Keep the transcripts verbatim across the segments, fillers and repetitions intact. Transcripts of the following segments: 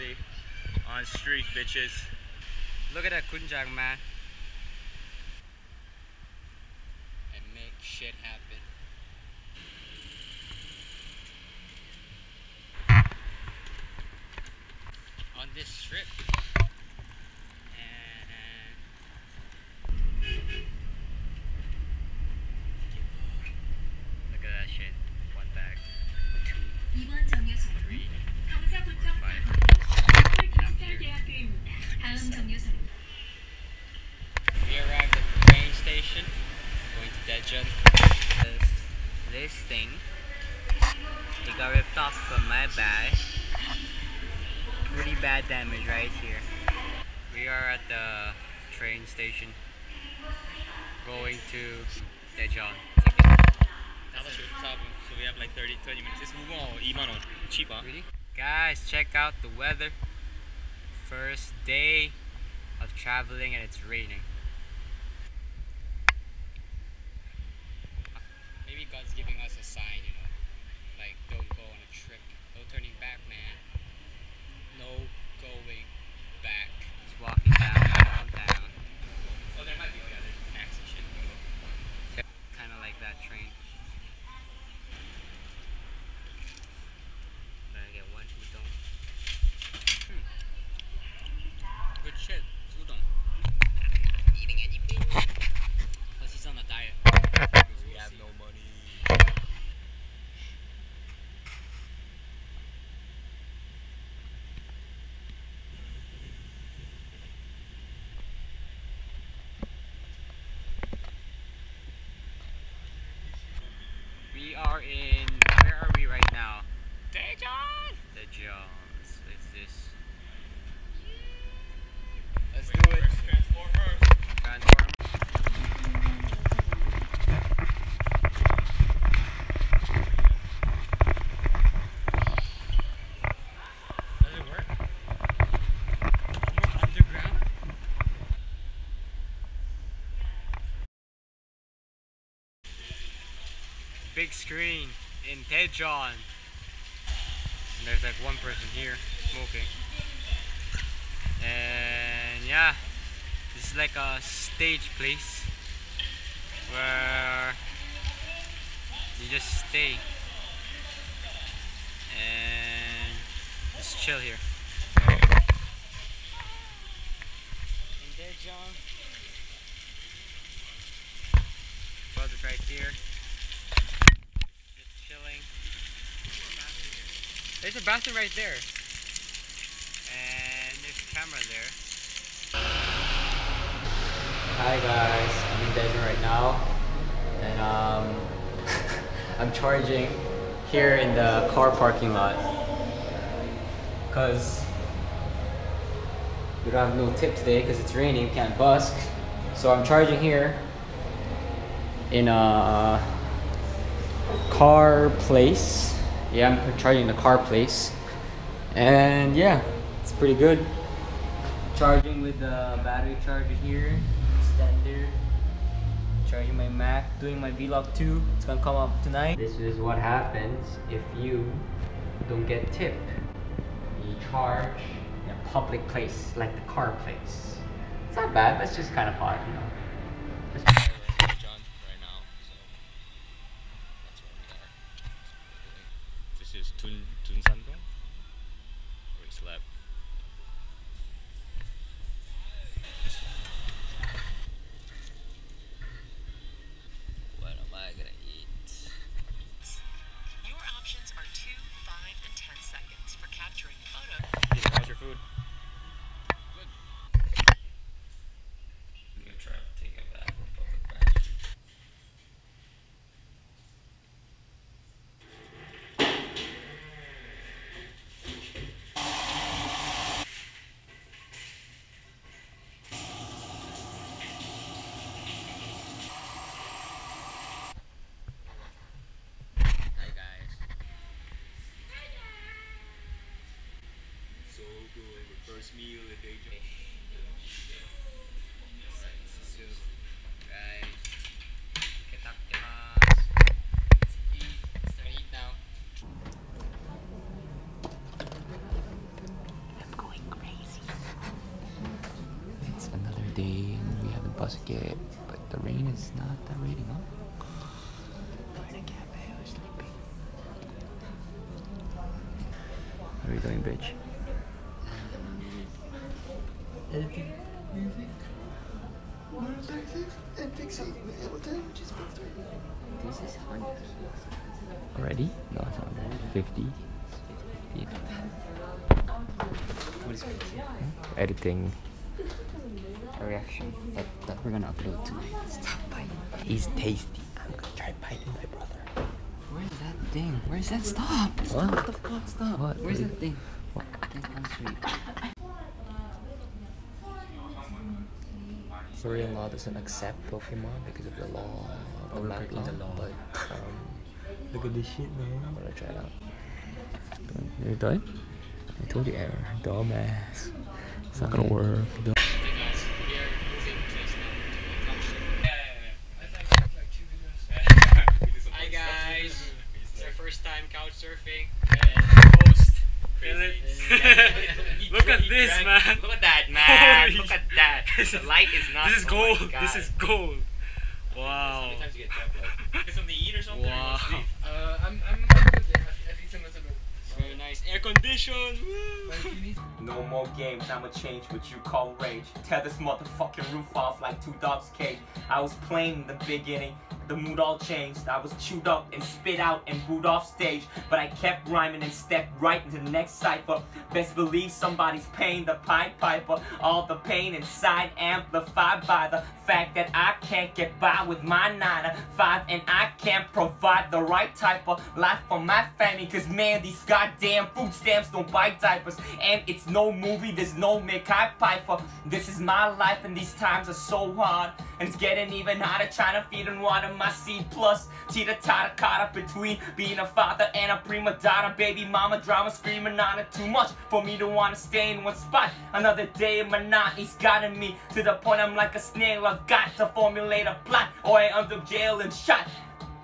City on streak, bitches. Look at that Kunjang, man. And make shit happen. On this strip. And look at that shit. One bag. Two. Three. We arrived at the train station, going to Daejeon. This, this thing, it got ripped off from my bag. Pretty bad damage right here. We are at the train station, going to Daejeon. That was your problem, so we have like thirty, twenty minutes. It's two 만 원, cheap, huh? Really? Guys, check out the weather. First day of traveling and it's raining. Maybe God's giving us a sign, you know, like don't go on a trip. No turning back, man. No going back. Just walking down, down, down. Oh, there might be other acts of shit. Kind of like that train. Better get one who don't. Good shit, udon. Eating anything? Plus he's on a diet. Because we have no money. We are in, where are we right now? Daejeon! Daejeon. It's this. Let's do it. Transform first. Transform. Does it work? We're underground? Big screen in Daejeon. And there's like one person here smoking. And yeah, this is like a stage place where you just stay and just chill here. In Daejeon, brother's right here, just chilling. There's a bathroom right there, and there's a camera there. Hi guys, I'm in Daejeon right now, and um, I'm charging here in the car parking lot because we don't have no tip today because it's raining, we can't busk. So I'm charging here in a car place. Yeah, I'm charging the car place, and yeah, it's pretty good. Charging with the battery charger here. There, charging my Mac, doing my vlog too. It's gonna come up tonight. This is what happens if you don't get tip. You charge in a public place, like the car place. It's not bad, but it's just kind of hot, you know. Just John right now, so that's where we are. This is Tun Tunsan, where we slept. Food. Good. I'm gonna try Today we have the basket, but the rain is not that raining, huh? We're in a cafe, we're sleeping. What are you doing, bitch? Anything? Music? What is this? And fix up. What time would you speak to? This is one hundred. Already? No, it's not ready. fifty? Yeah. What is fifty? Hmm? Editing. A reaction that, that we're gonna upload tonight. Stop biting. It's tasty. I'm gonna try biting my brother. Where's that thing? Where's that? Stop! What? Stop! What the fuck? Stop! What? Where's Wait. that thing? What? I can't concentrate. Korean law doesn't accept Pokemon because of the law. Of the breaking the law. But, um, look at this shit, man. I'm gonna try it out. You're done? I told you, error. Dumbass. It's not gonna work. Dumb surfing and post crazy. Look at this, drank. Man. Look at that, man. Holy Look at that. The light is not. This is oh gold. This is gold. Wow. How many times you get trapped, like? Get something to eat or something? Wow. Uh, I'm, I'm good. I think someone's a good. Very nice. Air conditioned. No more games. I'ma change what you call rage. Tear this motherfucking roof off like two dogs' cage. I was playing in the beginning. The mood all changed. I was chewed up and spit out and booed off stage, but I kept rhyming and stepped right into the next cypher. Best believe somebody's paying the Pied Piper. All the pain inside amplified by the fact that I can't get by with my nine to five, and I can't provide the right type of life for my family, cause man, these goddamn food stamps don't buy diapers. And it's no movie, there's no Mekhi Piper. This is my life and these times are so hard, and it's getting even harder trying to feed and water my C plus, tita tata caught up between being a father and a prima donna, baby mama drama screaming on it. Too much for me to wanna stay in one spot. Another day of monotony's gotten me to the point I'm like a snail. I've got to formulate a plot or I end up jail and shot.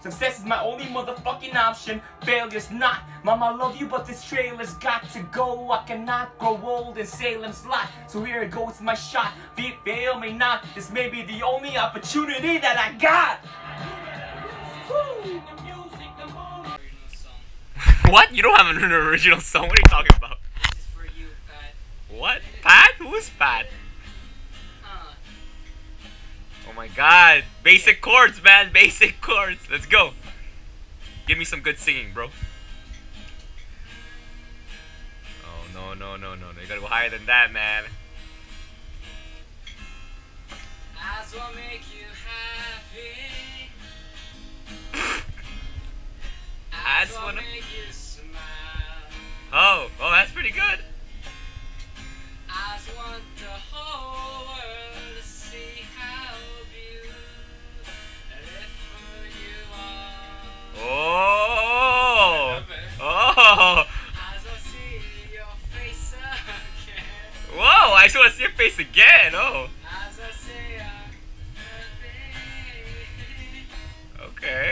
Success is my only motherfucking option, failure's not. Mama love you but this trailer's got to go. I cannot grow old in Salem's Lot, so here it goes my shot. Be it fail may not, this may be the only opportunity that I got. What? You don't have an original song? What are you talking about? This is for you, Pat. What? Pat? Who's Pat? Uh. Oh my god. Basic chords, man. Basic chords. Let's go. Give me some good singing, bro. Oh, no, no, no, no, no. You gotta go higher than that, man. Eyes will make you happy. I just wanna make you smile. Oh, oh, that's pretty good. I just want the whole world to see how beautiful you are. Oh, oh. I just wanna see your face again. Whoa, I just wanna see your face again. Oh. I just wanna see your face. Okay.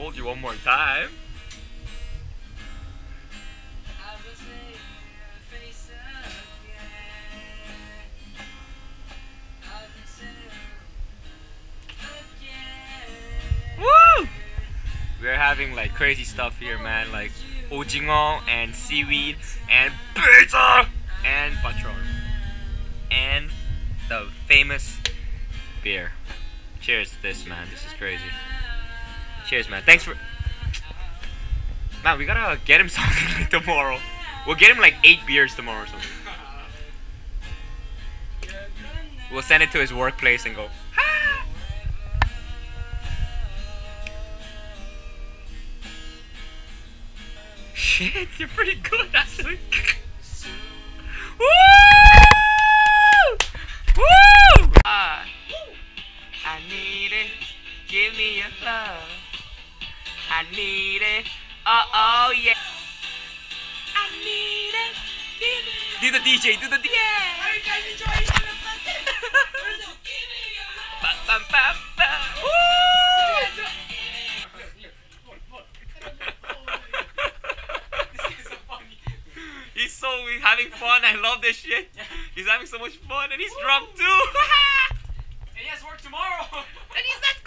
Hold you one more time. I will see your face again. I will see you again. Woo! We're having like crazy stuff here, man, like ojingo and seaweed and pizza and patron and the famous beer. Cheers to this, man. This is crazy. Cheers, man. Thanks for... Man, we gotta get him something tomorrow. We'll get him like eight beers tomorrow or something. We'll send it to his workplace and go, ah! Shit, you're pretty good, actually. Woo! Woo! Uh, I need it. Give me your love. I need it, uh oh yeah. I need it, give it. Do the D J, do the D J. Yeah. Are you guys enjoying the fucking? So give me your love. Bam, bam, bam, bam. Woo! he's so he's having fun. I love this shit. He's having so much fun, and he's drunk too. And he has work tomorrow. And he's not